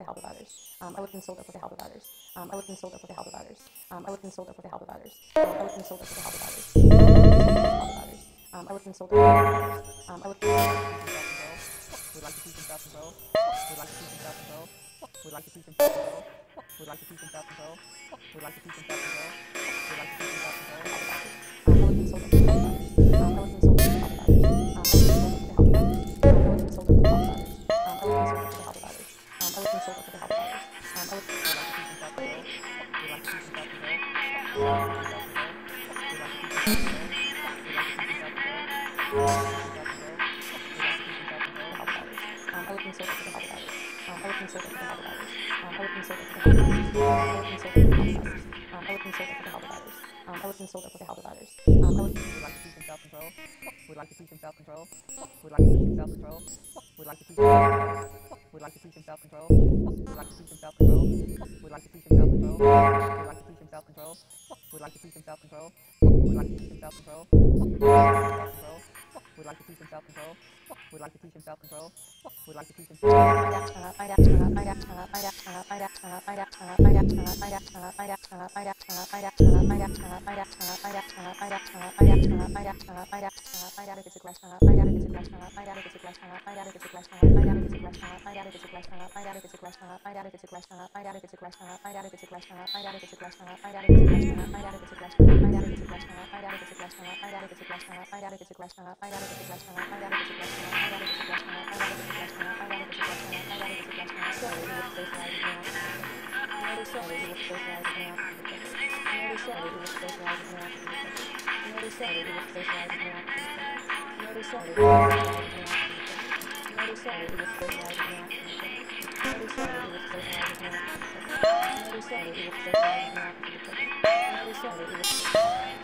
I looked and sold up with the Halberbatters. I looked and sold up with the Halberbatters. I looked and sold up with the Halberbatters. I looked and sold up with the Halberbatters. I looked and sold up with the Halberbatters. I looked and sold up with the Halberbatters. We'd like to see some stuff and go. We'd like to see some stuff and go. We'd like to see some stuff and go. We'd like to see some stuff and go. Sorry,